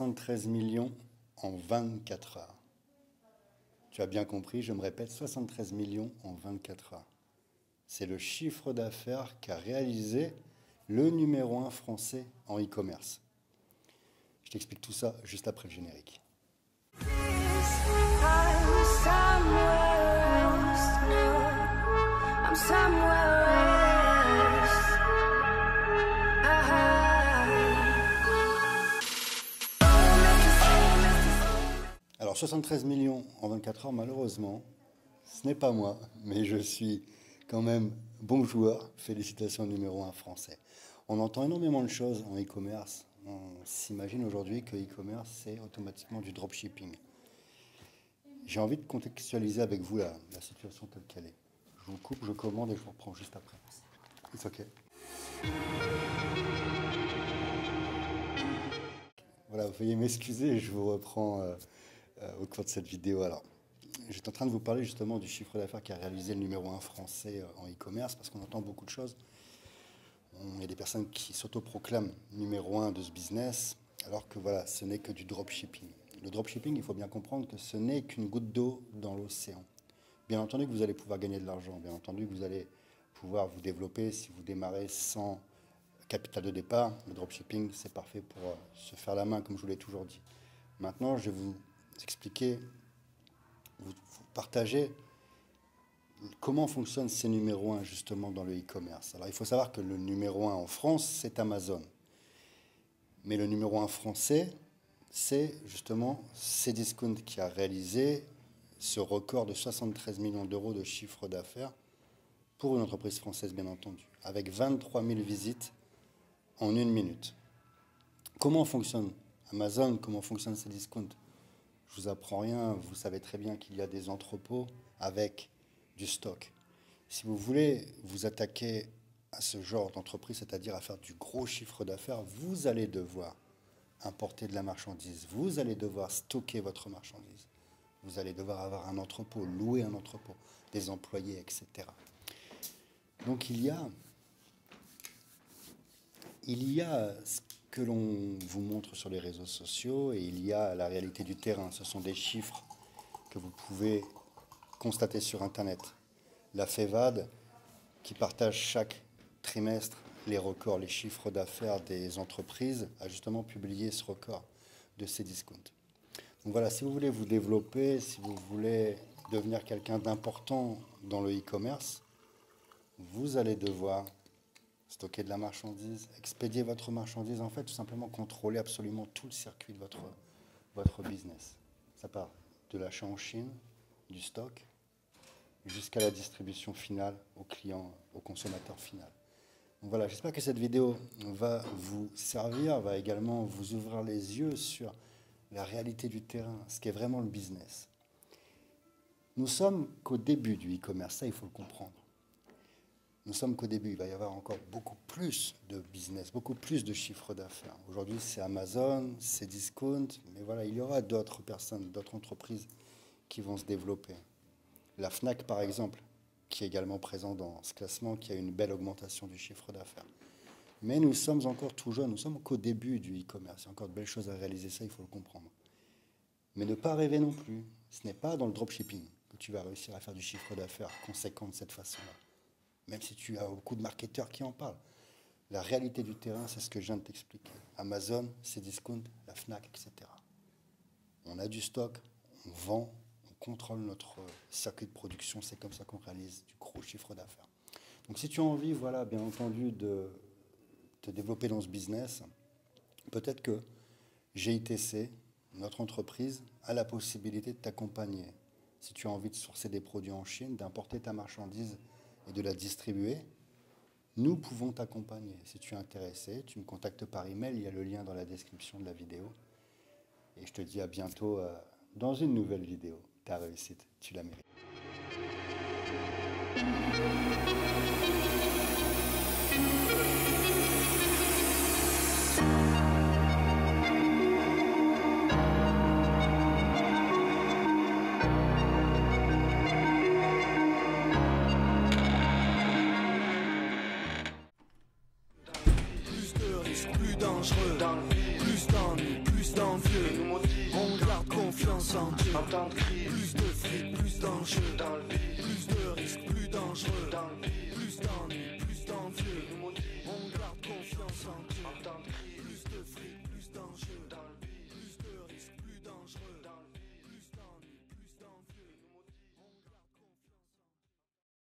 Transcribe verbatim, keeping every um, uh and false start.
soixante-treize millions en vingt-quatre heures. Tu as bien compris, je me répète, soixante-treize millions en vingt-quatre heures. C'est le chiffre d'affaires qu'a réalisé le numéro un français en e-commerce. Je t'explique tout ça juste après le générique. Alors soixante-treize millions en vingt-quatre heures, malheureusement, ce n'est pas moi, mais je suis quand même bon joueur. Félicitations numéro un français. On entend énormément de choses en e-commerce. On s'imagine aujourd'hui que e-commerce, c'est automatiquement du dropshipping. J'ai envie de contextualiser avec vous la, la situation telle qu'elle est. Je vous coupe, je commande et je vous reprends juste après. It's OK. Voilà, veuillez m'excuser, je vous reprends euh, euh, au cours de cette vidéo. Alors, j'étais en train de vous parler justement du chiffre d'affaires qu'a réalisé le numéro un français en e-commerce, parce qu'on entend beaucoup de choses. Il y a des personnes qui s'autoproclament numéro un de ce business, alors que voilà, ce n'est que du dropshipping. Le dropshipping, il faut bien comprendre que ce n'est qu'une goutte d'eau dans l'océan. Bien entendu que vous allez pouvoir gagner de l'argent, bien entendu que vous allez pouvoir vous développer si vous démarrez sans capital de départ. Le dropshipping, c'est parfait pour se faire la main, comme je vous l'ai toujours dit. Maintenant, je vais vous expliquer, vous partager comment fonctionnent ces numéros un justement dans le e-commerce. Alors, il faut savoir que le numéro un en France, c'est Amazon. Mais le numéro un français, c'est justement Cdiscount qui a réalisé ce record de soixante-treize millions d'euros de chiffre d'affaires pour une entreprise française, bien entendu, avec vingt-trois mille visites en une minute. Comment fonctionne Amazon? Comment fonctionne Cdiscount? Je ne vous apprends rien, vous savez très bien qu'il y a des entrepôts avec du stock. Si vous voulez vous attaquer à ce genre d'entreprise, c'est-à-dire à faire du gros chiffre d'affaires, vous allez devoir importer de la marchandise, vous allez devoir stocker votre marchandise, vous allez devoir avoir un entrepôt, louer un entrepôt, des employés, et cetera. Donc il y a, il y a ce que l'on vous montre sur les réseaux sociaux et il y a la réalité du terrain. Ce sont des chiffres que vous pouvez constater sur Internet. La FEVAD qui partage chaque trimestre les records, les chiffres d'affaires des entreprises, a justement publié ce record de Cdiscount. Donc voilà, si vous voulez vous développer, si vous voulez devenir quelqu'un d'important dans le e-commerce, vous allez devoir stocker de la marchandise, expédier votre marchandise, en fait, tout simplement contrôler absolument tout le circuit de votre, votre business. Ça part de l'achat en Chine, du stock, jusqu'à la distribution finale au client, au consommateur final. Voilà, j'espère que cette vidéo va vous servir, va également vous ouvrir les yeux sur la réalité du terrain, ce qu'est vraiment le business. Nous sommes qu'au début du e-commerce, ça il faut le comprendre. Nous sommes qu'au début, il va y avoir encore beaucoup plus de business, beaucoup plus de chiffres d'affaires. Aujourd'hui c'est Amazon, c'est Cdiscount, mais voilà, il y aura d'autres personnes, d'autres entreprises qui vont se développer. La FNAC par exemple, qui est également présent dans ce classement, qui a une belle augmentation du chiffre d'affaires. Mais nous sommes encore tout jeunes, nous sommes qu'au début du e-commerce. Il y a encore de belles choses à réaliser, ça il faut le comprendre. Mais ne pas rêver non plus, ce n'est pas dans le dropshipping que tu vas réussir à faire du chiffre d'affaires conséquent de cette façon-là. Même si tu as beaucoup de marketeurs qui en parlent. La réalité du terrain, c'est ce que je viens de t'expliquer. Amazon, Cdiscount, la FNAC, et cetera. On a du stock, on vend, contrôle notre circuit de production, c'est comme ça qu'on réalise du gros chiffre d'affaires. Donc si tu as envie, voilà, bien entendu, de te développer dans ce business, peut-être que G I T C, notre entreprise, a la possibilité de t'accompagner. Si tu as envie de sourcer des produits en Chine, d'importer ta marchandise et de la distribuer, nous pouvons t'accompagner. Si tu es intéressé, tu me contactes par email, il y a le lien dans la description de la vidéo. Et je te dis à bientôt dans une nouvelle vidéo. Ta réussite, tu la mérites. Plus de risques, plus dangereux, plus d'ennuis, plus plus d'envieux, on garde confiance en Dieu. En temps de crise, plus de fric, plus d'enjeux.